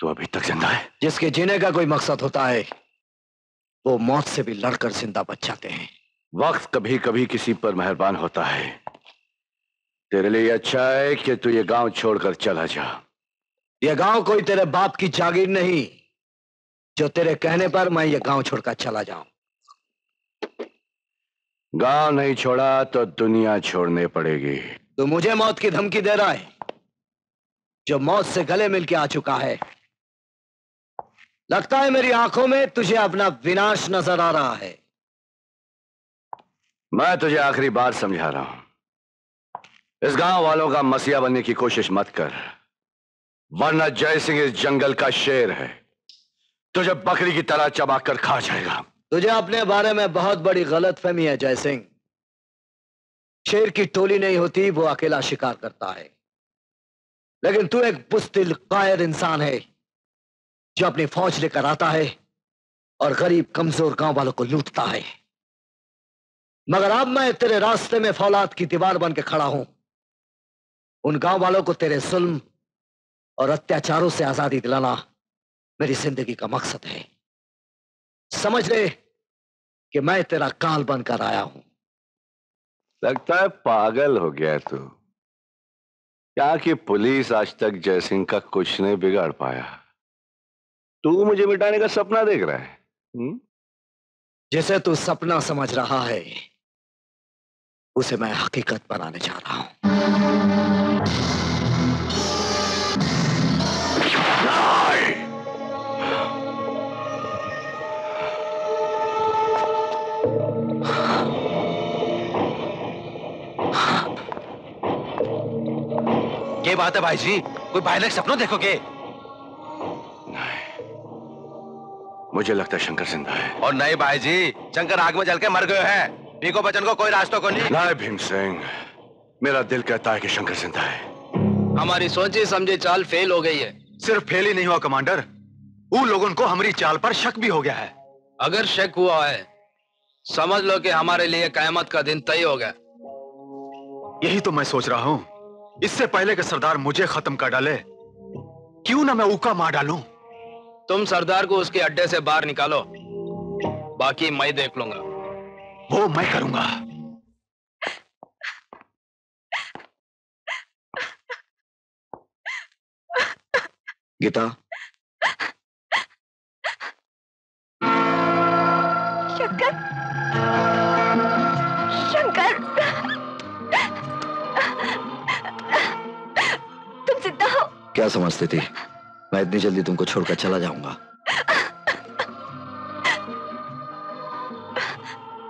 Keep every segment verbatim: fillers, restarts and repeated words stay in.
तो अभी तक जिंदा है। जिसके जीने का कोई मकसद होता है वो मौत से भी लड़कर जिंदा बच जाते हैं। वक्त कभी कभी किसी पर मेहरबान होता है। तेरे लिए अच्छा है कि तू ये गांव छोड़कर चला जा। ये गांव कोई तेरे बाप की जागीर नहीं जो तेरे कहने पर मैं ये गांव छोड़कर चला जाऊं। गांव नहीं छोड़ा तो दुनिया छोड़ने पड़ेगी। तू मुझे मौत की धमकी दे रहा है जो मौत से गले मिलके आ चुका है। लगता है मेरी आंखों में तुझे अपना विनाश नजर आ रहा है। मैं तुझे आखिरी बार समझा रहा हूं, इस गांव वालों का मसीहा बनने की कोशिश मत कर, वरना जय सिंह इस जंगल का शेर है, तुझे बकरी की तरह चबा कर खा जाएगा। तुझे अपने बारे में बहुत बड़ी गलतफहमी है जय सिंह। शेर की टोली नहीं होती, वो अकेला शिकार करता है, लेकिन तू एक बुज़दिल कायर इंसान है जो अपनी फौज लेकर आता है और गरीब कमजोर गांव वालों को लूटता है। मगर अब मैं तेरे रास्ते में फौलाद की दीवार बन के खड़ा हूं। उन गांव वालों को तेरे जुल्म और अत्याचारों से आजादी दिलाना मेरी जिंदगी का मकसद है। समझ ले कि मैं तेरा काल बनकर आया हूं। लगता है पागल हो गया तू। यहाँ की पुलिस आज तक जय सिंह का कुछ नहीं बिगाड़ पाया, तू मुझे मिटाने का सपना देख रहा है। हुँ? जैसे तू सपना समझ रहा है उसे मैं हकीकत बनाने जा रहा हूं। ये बात है भाई जी, कोई भयानक सपना देखोगे? मुझे लगता है शंकर जिंदा है। और नहीं भाई जी, शंकर आग में जल के मर गए हैं। भीखो बचन को कोई रास्ता को नहीं। नहीं भीम सिंह, मेरा दिल कहता है कि शंकर जिंदा है। हमारी सोची समझी चाल फेल हो गई है। सिर्फ फेल ही नहीं हुआ कमांडर, उन लोगों को हमारी चाल पर शक भी हो गया है। अगर शक हुआ है समझ लो कि हमारे लिए कयामत का दिन तय हो गया। यही तो मैं सोच रहा हूँ, इससे पहले कि सरदार मुझे खत्म कर डाले, क्यों ना मैं उका मार डालूं। तुम सरदार को उसके अड्डे से बाहर निकालो, बाकी मैं देख लूंगा। वो मैं करूंगा। गीता, शंकर, शंकर, तुम जिंदा हो। क्या समझती थी मैं इतनी जल्दी तुमको छोड़कर चला जाऊंगा?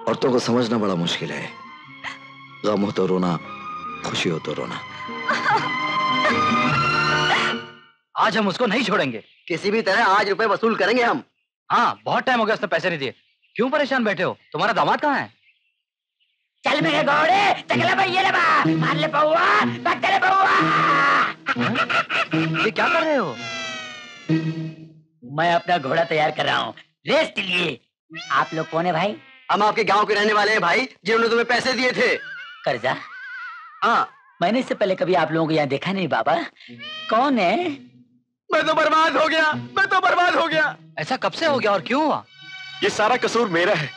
औरतों को समझना बड़ा मुश्किल है, गम हो तो रोना, खुशी हो तो रोना। आज हम उसको नहीं छोड़ेंगे, किसी भी तरह आज रुपए वसूल करेंगे हम। हाँ, बहुत टाइम हो गया उसने पैसे नहीं दिए। क्यों परेशान बैठे हो? तुम्हारा दामाद कहाँ है? चल मेरे घोड़े, चकला भैया ले बा, मार ले पौवा, पकड़ ले पौवा। ये क्या कर रहे हो? मैं अपना घोड़ा तैयार कर रहा हूँ रेस के लिए। आप लोग कौन है भाई? हम आपके गांव के रहने वाले हैं भाई, जिन्होंने तुम्हें पैसे दिए थे। कर्जा? हाँ, मैंने इससे पहले कभी आप लोगों को यहाँ देखा नहीं बाबा। कौन है? मैं तो बर्बाद हो गया, मैं तो बर्बाद हो गया। ऐसा कब से हो गया और क्यों हुआ? ये सारा कसूर मेरा है,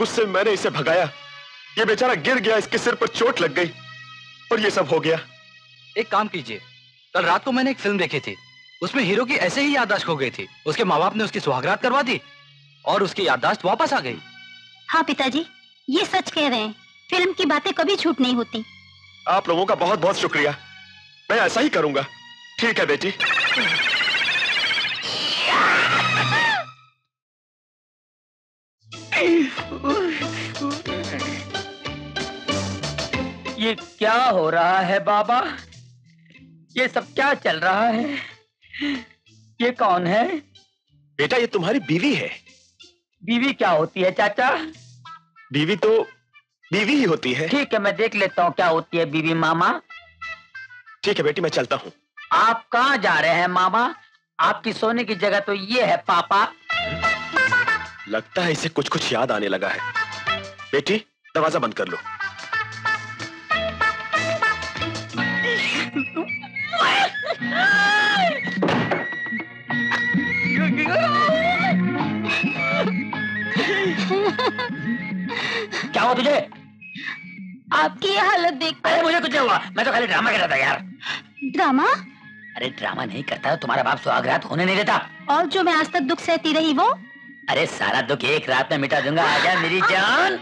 मुझसे मैंने इसे भगाया। ये बेचारा गिर गया, इसके सिर पर चोट लग गई और ये सब हो गया। एक काम कीजिए, कल रात को मैंने एक फिल्म देखी थी, उसमें हीरो की ऐसे ही याददाश्त हो गई थी। उसके माँ बाप ने उसकी सुहागरात करवा दी और उसकी याददाश्त वापस आ गई। हाँ पिताजी, ये सच कह रहे हैं, फिल्म की बातें कभी झूठ नहीं होती। आप लोगों का बहुत बहुत शुक्रिया, मैं ऐसा ही करूंगा। ठीक है बेटी। ये क्या हो रहा है बाबा? ये सब क्या चल रहा है? ये कौन है? बेटा, ये तुम्हारी बीवी है। बीवी क्या होती है चाचा? बीवी तो बीवी ही होती है। ठीक है, मैं देख लेता हूँ क्या होती है बीवी मामा। ठीक है बेटी, मैं चलता हूँ। आप कहाँ जा रहे हैं मामा? आपकी सोने की जगह तो ये है पापा। लगता है इसे कुछ कुछ याद आने लगा है। बेटी, दरवाजा बंद कर लो। तुझे? आपकी ये हालत देखकर। अरे मुझे कुछ हुआ, मैं तो खाली ड्रामा कर रहा था यार। ड्रामा? अरे ड्रामा नहीं करता तुम्हारा बाप सुहाग रात होने नहीं देता। और जो मैं आज तक दुख सहती रही वो? अरे सारा दुख एक रात में मिटा दूंगा, आ जा मेरी जान।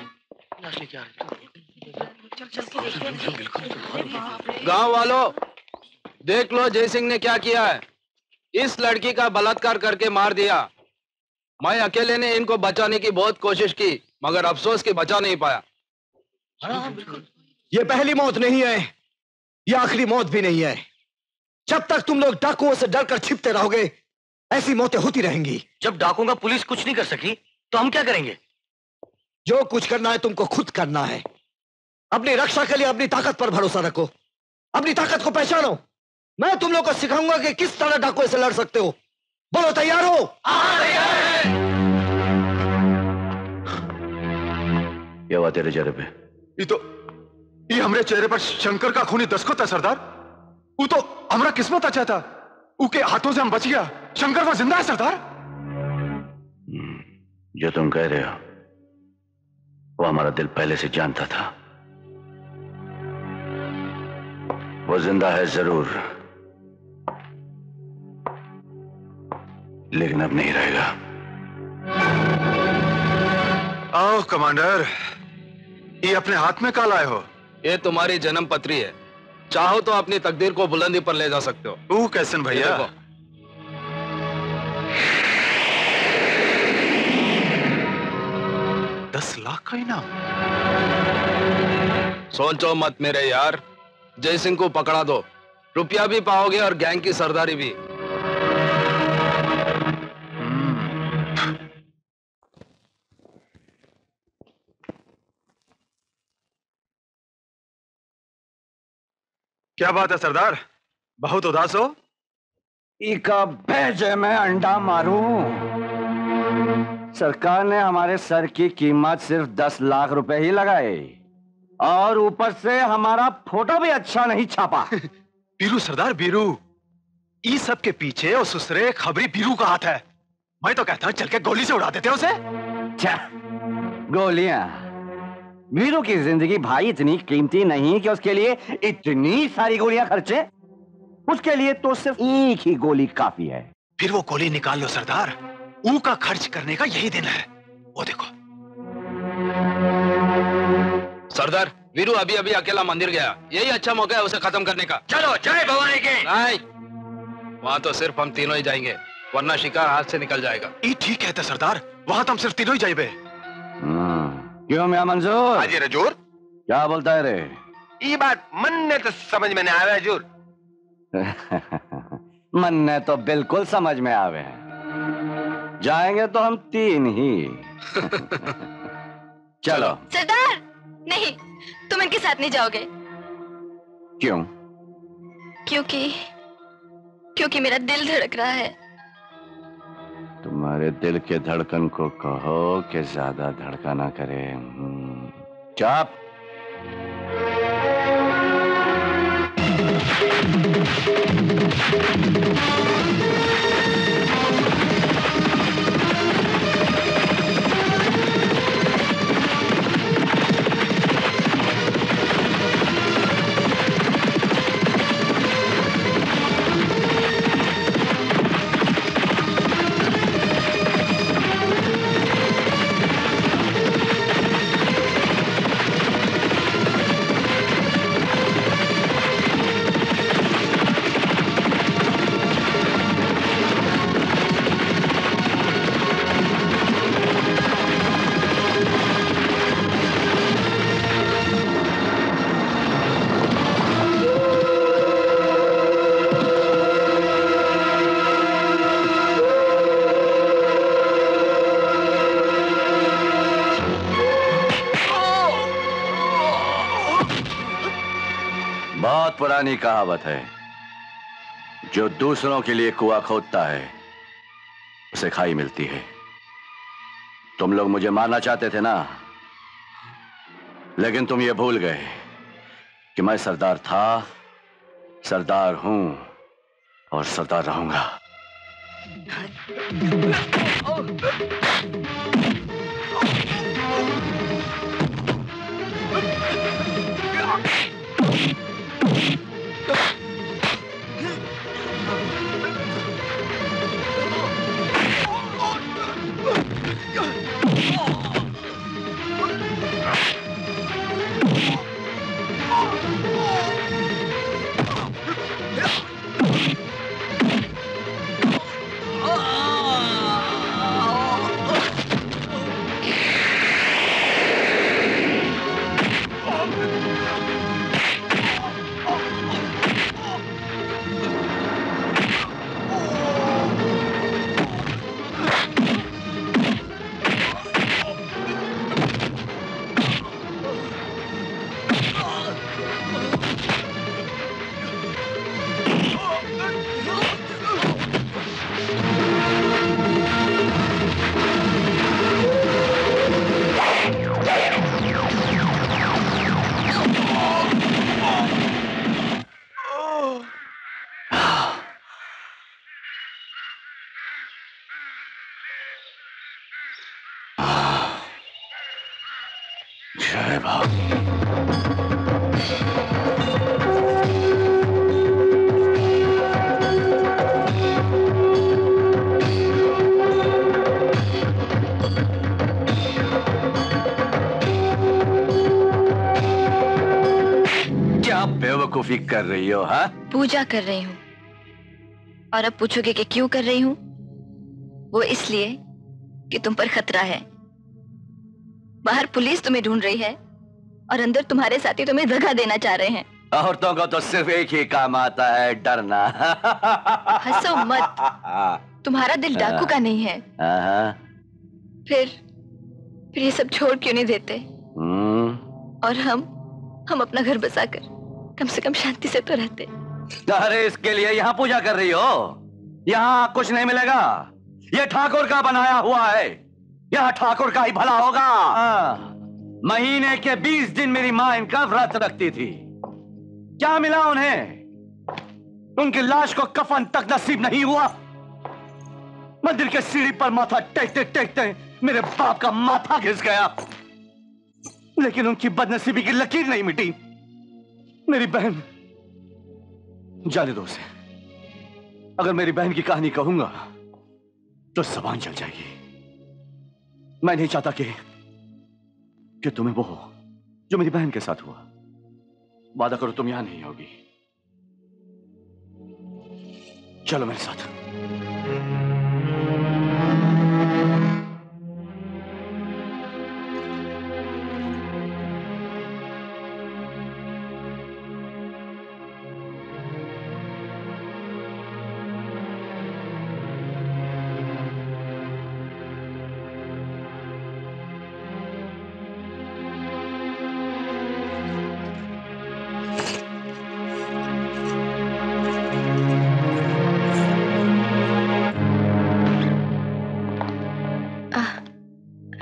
गाँव वालों देख लो जय सिंह ने क्या किया है, इस लड़की का बलात्कार करके मार दिया। मैं अकेले ने इनको बचाने की बहुत कोशिश की मगर अफसोस के बचा नहीं पाया। हाँ बिल्कुल, ये पहली मौत नहीं है, ये आखिरी मौत भी नहीं है। जब तक तुम लोग डाकुओं से डरकर छिपते रहोगे ऐसी मौतें होती रहेंगी। जब डाकुओं का पुलिस कुछ नहीं कर सकी तो हम क्या करेंगे? जो कुछ करना है तुमको खुद करना है। अपनी रक्षा के लिए अपनी ताकत पर भरोसा रखो, अपनी ताकत को पहचानो। मैं तुम लोग को सिखाऊंगा कि किस तरह डाकुओं से लड़ सकते हो। बोलो तैयार हो? ये हुआ तेरे चेहरे पे? ये तो ये हमरे चेहरे पर शंकर का खूनी दस्खत है सरदार। वो तो हमरा किस्मत अच्छा था, उसके हाथों से हम बच गया। शंकर वो जिंदा है सरदार। जो तुम कह रहे हो वो हमारा दिल पहले से जानता था। वो जिंदा है जरूर लेकिन अब नहीं रहेगा। आओ कमांडर, ये अपने हाथ में काल आए हो। ये तुम्हारी जन्म पत्री है, चाहो तो अपनी तकदीर को बुलंदी पर ले जा सकते हो। तू कैसन भैया? दस लाख का इनाम। सोचो मत मेरे यार, जय सिंह को पकड़ा दो, रुपया भी पाओगे और गैंग की सरदारी भी। क्या बात है सरदार, बहुत उदास हो? इका भेजे मैं अंडा मारूं। सरकार ने हमारे सर की कीमत सिर्फ दस लाख रुपए ही लगाए और ऊपर से हमारा फोटो भी अच्छा नहीं छापा। बीरू सरदार बीरू, इस सब के पीछे और सुसरे खबरी बीरू का हाथ है। मैं तो कहता हूँ चल के गोली से उड़ा देते हो उसे। अच्छा गोलियां? वीरू की जिंदगी भाई इतनी कीमती नहीं कि उसके लिए इतनी सारी गोलियां खर्चे। उसके लिए तो सिर्फ एक ही गोली काफी है। फिर वो गोली निकाल लो सरदार, ऊ का खर्च करने का यही दिन है। वो देखो सरदार, वीरू अभी अभी अकेला मंदिर गया, यही अच्छा मौका है उसे खत्म करने का। चलो जय भवानी की। नहीं, वहाँ तो सिर्फ हम तीनों ही जाएंगे वरना शिकार हाथ से निकल जाएगा। ये ठीक कहते सरदार, वहाँ तो हम सिर्फ तीनों ही जाएंगे। क्यों मियां मंजूर? हाजी रजूर। क्या बोलता है रे? ये बात मन्ने तो समझ में नहीं आवे हजूर। मन्ने तो बिल्कुल समझ में आवे, जाएंगे तो हम तीन ही। चलो सरदार। नहीं, तुम इनके साथ नहीं जाओगे। क्यों? क्योंकि क्योंकि मेरा दिल धड़क रहा है। तुम्हारे दिल के धड़कन को कहो कि ज्यादा धड़काना करे। चाप। पुरानी कहावत है, जो दूसरों के लिए कुआं खोदता है उसे खाई मिलती है। तुम लोग मुझे मारना चाहते थे ना, लेकिन तुम ये भूल गए कि मैं सरदार था, सरदार हूं और सरदार रहूंगा। क्या बेवकूफी कर रही हो? हाँ, पूजा कर रही हूँ। और अब पूछोगे कि क्यों कर रही हूँ? वो इसलिए कि तुम पर खतरा है। बाहर पुलिस तुम्हें ढूंढ रही है और अंदर तुम्हारे साथी तुम्हें धोखा देना चाह रहे हैं। औरतों को तो सिर्फ एक ही काम आता है, डरना। हंसो मत, तुम्हारा दिल डाकू का नहीं है। फिर फिर ये सब छोड़ क्यों नहीं देते? और हम हम अपना घर बसाकर कम से कम शांति से तो रहते। अरे इसके लिए यहाँ पूजा कर रही हो? यहाँ कुछ नहीं मिलेगा, ये ठाकुर का बनाया हुआ है, यहाँ ठाकुर का ही भला होगा। महीने के बीस दिन मेरी माँ इनका व्रत रखती थी, क्या मिला उन्हें? उनकी लाश को कफन तक नसीब नहीं हुआ। मंदिर के सीढ़ी पर माथा टेकते टेकते मेरे बाप का माथा घिस गया, लेकिन उनकी बदनसीबी की लकीर नहीं मिटी। मेरी बहन, जाने दो उसे। अगर मेरी बहन की कहानी कहूंगा तो जबान जल जाएगी। मैं नहीं चाहता कि कि तुम्हें वो हो जो मेरी बहन के साथ हुआ। वादा करो तुम यहां नहीं होगी। चलो मेरे साथ।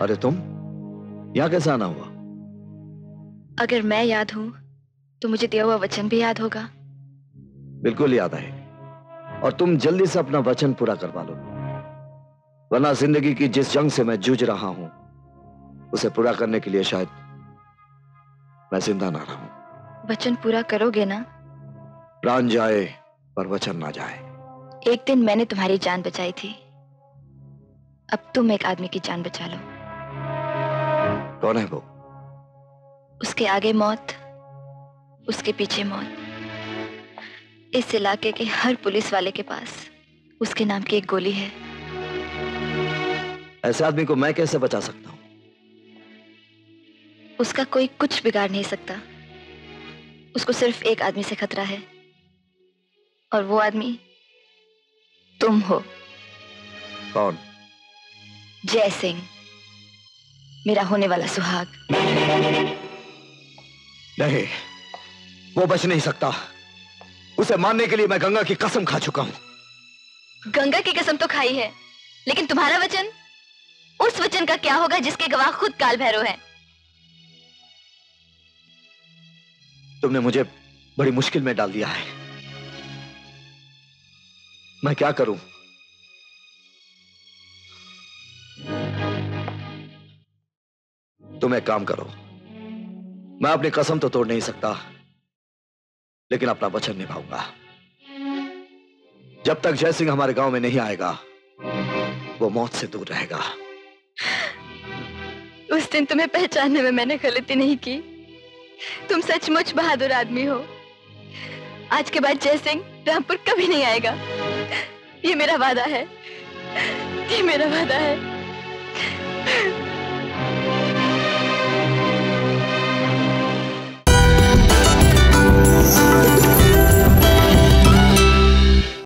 अरे तुम यहाँ कैसे आना हुआ? अगर मैं याद हूं तो मुझे दिया हुआ वचन भी याद होगा। बिल्कुल याद है, और तुम जल्दी से अपना वचन पूरा करवा लो, वरना जिंदगी की जिस जंग से मैं जूझ रहा हूं उसे पूरा करने के लिए शायद मैं जिंदा ना रहूं। वचन पूरा करोगे ना? प्राण जाए पर वचन ना जाए। एक दिन मैंने तुम्हारी जान बचाई थी, अब तुम एक आदमी की जान बचा लो। कौन है वो? उसके आगे मौत, उसके पीछे मौत। इस इलाके के हर पुलिस वाले के पास उसके नाम की एक गोली है। ऐसे आदमी को मैं कैसे बचा सकता हूँ? उसका कोई कुछ बिगाड़ नहीं सकता। उसको सिर्फ एक आदमी से खतरा है, और वो आदमी तुम हो। कौन? जय सिंह, मेरा होने वाला सुहाग। नहीं, वो बच नहीं सकता। उसे मारने के लिए मैं गंगा की कसम खा चुका हूं। गंगा की कसम तो खाई है, लेकिन तुम्हारा वचन, उस वचन का क्या होगा जिसके गवाह खुद काल भैरव है? तुमने मुझे बड़ी मुश्किल में डाल दिया है। मैं क्या करूं? तुम एक काम करो, मैं अपनी कसम तो तोड़ नहीं सकता, लेकिन अपना वचन निभाऊंगा। जब तक जय सिंह हमारे गांव में नहीं आएगा, वो मौत से दूर रहेगा। उस दिन तुम्हें पहचानने में मैंने गलती नहीं की। तुम सचमुच बहादुर आदमी हो। आज के बाद जय सिंह रामपुर कभी नहीं आएगा, ये मेरा वादा है, ये मेरा वादा है।